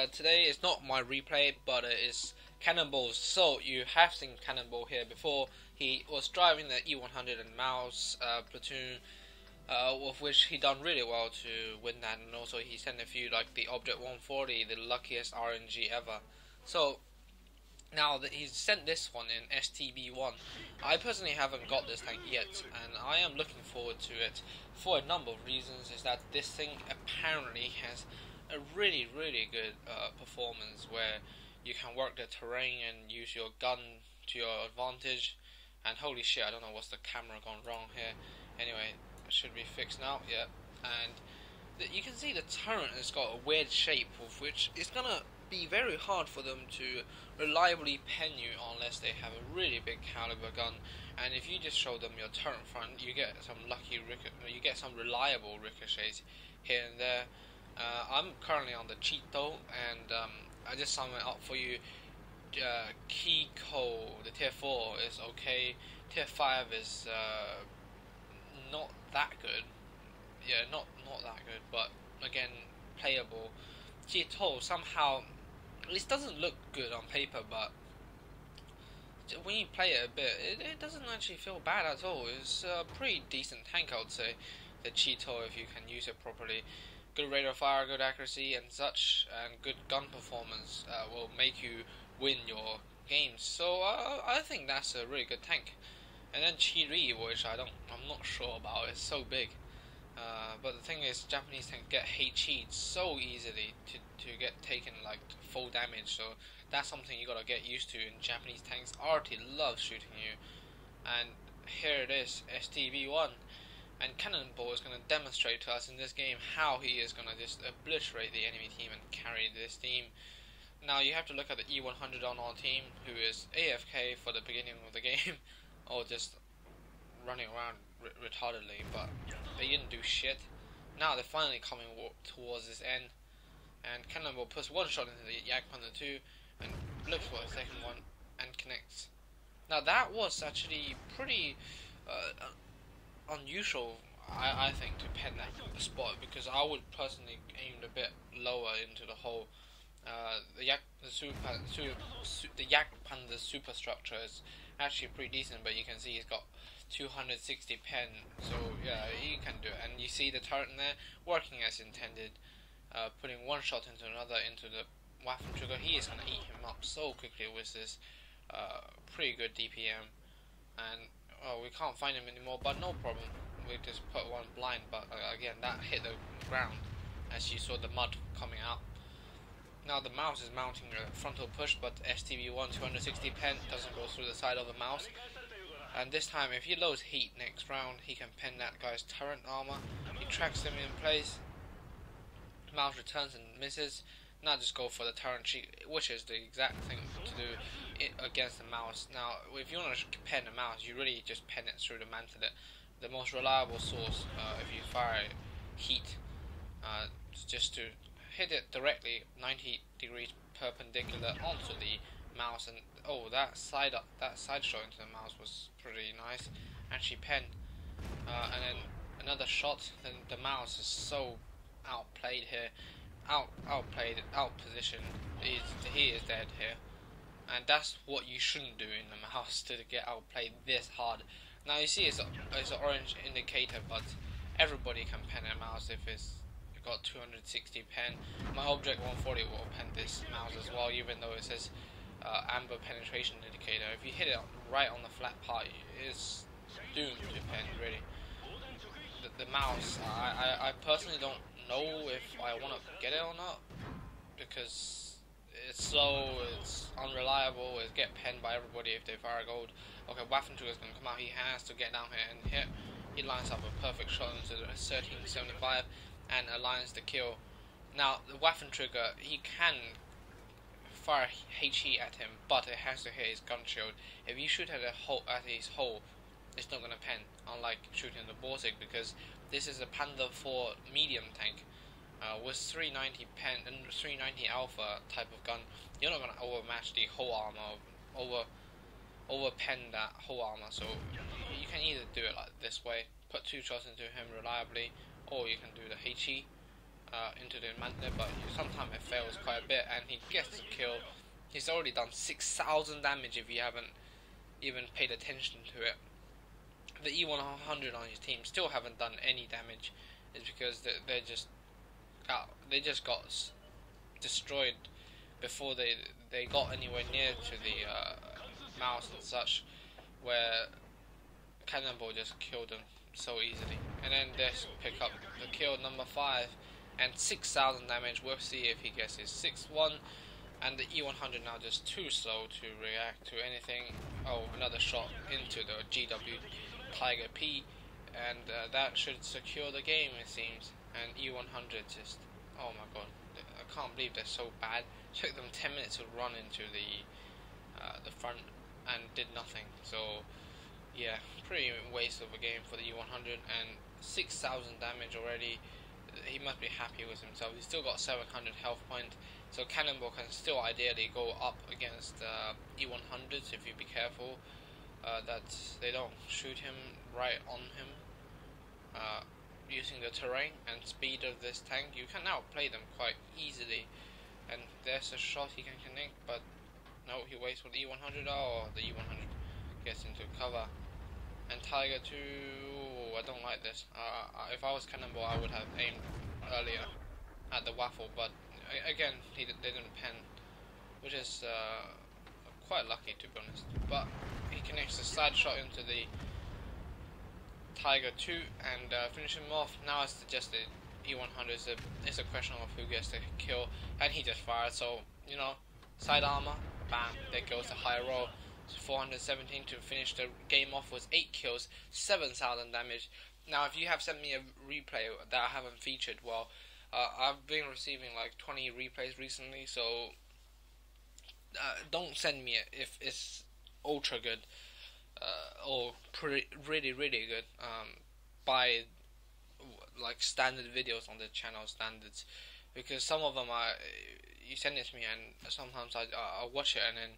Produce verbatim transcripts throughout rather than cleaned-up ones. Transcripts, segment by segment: uh, today is not my replay, but it is Cannonball's. So you have seen Cannonball here before. He was driving the E one hundred and Maus uh, platoon, uh, with which he done really well to win that, and also he sent a few like the Object one forty, the luckiest R N G ever. So now that he's sent this one in S T B one, I personally haven't got this tank yet, and I am looking forward to it for a number of reasons. Is that this thing apparently has a really, really good uh, performance where you can work the terrain and use your gun to your advantage. And holy shit, I don't know what's the camera gone wrong here. Anyway, it should be fixed now. Yeah, and the, you can see the turret has got a weird shape, of which it's gonna be very hard for them to reliably pen you unless they have a really big caliber gun. And if you just show them your turret front, you get some lucky rico you get some reliable ricochets here and there. Uh, I'm currently on the Chi-To, and um, I just sum it up for you. Uh, Chi-To, the tier four is okay, tier five is uh, not that good, yeah, not, not that good, but again, playable. Chi-To somehow, it doesn't look good on paper, but when you play it a bit, it, it doesn't actually feel bad at all. It's a pretty decent tank, I would say, the Chi-To, if you can use it properly. Good rate of fire, good accuracy and such, and good gun performance uh, will make you win your games. So uh, I think that's a really good tank. And then Chiri, which I don't, I'm not sure about. It's so big. Uh, but the thing is, Japanese tanks get hate cheats so easily to to get taken like full damage. So that's something you gotta get used to. And Japanese tanks already love shooting you. And here it is, S T B one. And Cannonball is going to demonstrate to us in this game how he is going to just obliterate the enemy team and carry this team. Now you have to look at the E one hundred on our team, who is A F K for the beginning of the game, or just running around retardedly, but they didn't do shit. Now they're finally coming towards this end, and Cannonball puts one shot into the Jagdpanzer two, and looks for the second one, and connects. Now that was actually pretty... Uh, unusual, I, I think, to pen that spot, because I would personally aimed a bit lower into the hole. Uh, the Yak the super su su the Jagdpanzer superstructure is actually pretty decent, but you can see he's got two hundred sixty pen, so yeah, he can do it. And you see the turret in there working as intended, uh, putting one shot into another into the Waffenträger. He is gonna eat him up so quickly with this uh, pretty good D P M. And oh, we can't find him anymore, but no problem. We just put one blind, but uh, again, that hit the ground as you saw the mud coming out. Now the Maus is mounting a frontal push, but S T B one two hundred sixty pen doesn't go through the side of the Maus. And this time, if he loads heat next round, he can pen that guy's turret armor. He tracks him in place. Maus returns and misses. Now just go for the turret cheat, which is the exact thing to do it against the Maus. Now, if you want to pen the Maus, you really just pen it through the mantelet, the most reliable source. Uh, if you fire heat, uh, just to hit it directly ninety degrees perpendicular onto the Maus, and oh, that side up, that side shot into the Maus was pretty nice. Actually, pen, uh, and then another shot. Then the Maus is so outplayed here. Out, outplayed, outpositioned. He's, he is dead here, and that's what you shouldn't do in the Maus, to get outplayed this hard. Now you see, it's a, it's an orange indicator, but everybody can pen a Maus if it's got two hundred sixty pen. My Object one forty will pen this Maus as well, even though it says uh, amber penetration indicator. If you hit it right on the flat part, it's doomed to pen. Really, the, the Maus. I, I, I personally don't know if I want to get it or not, because it's slow, it's unreliable, it's get penned by everybody if they fire gold. Okay, Waffenträger is going to come out. He has to get down here and hit. He lines up a perfect shot into the thirteen seventy-five and aligns the kill. Now the Waffenträger, he can fire HE at him, but it has to hit his gun shield. If you shoot at a hole, at his hole, it's not going to pen, unlike shooting the Baltic, because this is a Panther four medium tank uh, with three ninety pen and three ninety alpha type of gun. You're not going to overmatch the whole armor, over over pen that whole armor. So you can either do it like this way, put two shots into him reliably, or you can do the HE uh, into the man there, but sometimes it fails quite a bit and he gets the kill. He's already done six thousand damage if you haven't even paid attention to it. The E one hundred on your team still haven't done any damage. It's because they, they just uh, they just got s destroyed before they they got anywhere near to the uh, mouse and such, where Cannonball just killed them so easily. And then they pick up the kill number five and six thousand damage. We'll see if he gets his sixth one. And the E one hundred now just too slow to react to anything. Oh, another shot into the G W Tiger P, and uh, that should secure the game, it seems. And E one hundred just, oh my god, I can't believe they're so bad. It took them ten minutes to run into the uh, the front and did nothing. So yeah, pretty waste of a game for the E one hundred, and six thousand damage already. He must be happy with himself. He's still got seven hundred health points, so Cannonball can still ideally go up against uh, E one hundreds if you be careful uh, that they don't shoot him right on him. Uh, using the terrain and speed of this tank, you can now play them quite easily. And there's a shot he can connect, but no, he waits for the E one hundred. Oh, the E one hundred gets into cover. And Tiger two, oh, I don't like this. Uh, if I was Cannonball, I would have aimed earlier at the waffle, but again, he did, they didn't pen, which is uh, quite lucky, to be honest. But he connects the side shot into the Tiger two and uh, finish him off. Now it's just the E one hundred. It's a, it's a question of who gets the kill, and he just fired. So, you know, side armor, bam, there goes the high roll. four hundred seventeen to finish the game off was eight kills, seven thousand damage. Now, if you have sent me a replay that I haven't featured, well, uh, I've been receiving like twenty replays recently, so uh, don't send me it if it's ultra good uh, or pretty, really, really good um, by like standard videos on the channel standards, because some of them are, you send it to me and sometimes I I watch it and then.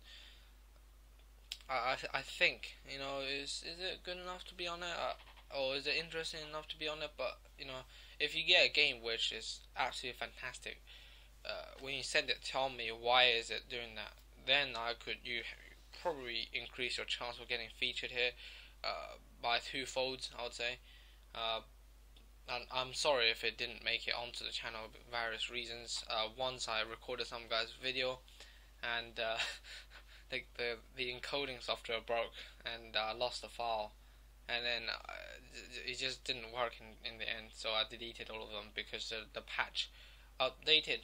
I th I think, you know, is is it good enough to be on it, uh, or is it interesting enough to be on it? But you know, if you get a game which is absolutely fantastic, uh, when you send it, tell me why is it doing that. Then I could you probably increase your chance of getting featured here uh, by two folds, I would say. Uh, and I'm sorry if it didn't make it onto the channel for various reasons. Uh, once I recorded some guy's video, and. Uh, The, the the encoding software broke and I uh, lost the file, and then uh, it just didn't work in, in the end, so I deleted all of them because the, the patch updated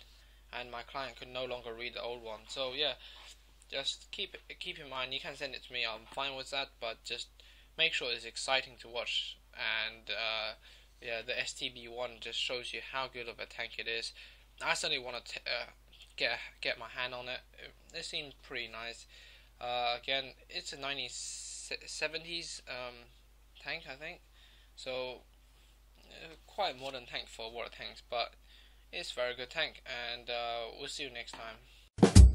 and my client could no longer read the old one. So yeah, just keep keep in mind, you can send it to me, I'm fine with that, but just make sure it's exciting to watch. And uh, yeah, the S T B one just shows you how good of a tank it is. I certainly want to uh, Get, get my hand on it. It seemed pretty nice. Uh, again, it's a nineteen seventies um, tank, I think. So, uh, quite a modern tank for World of Tanks, but it's a very good tank. And uh, we'll see you next time.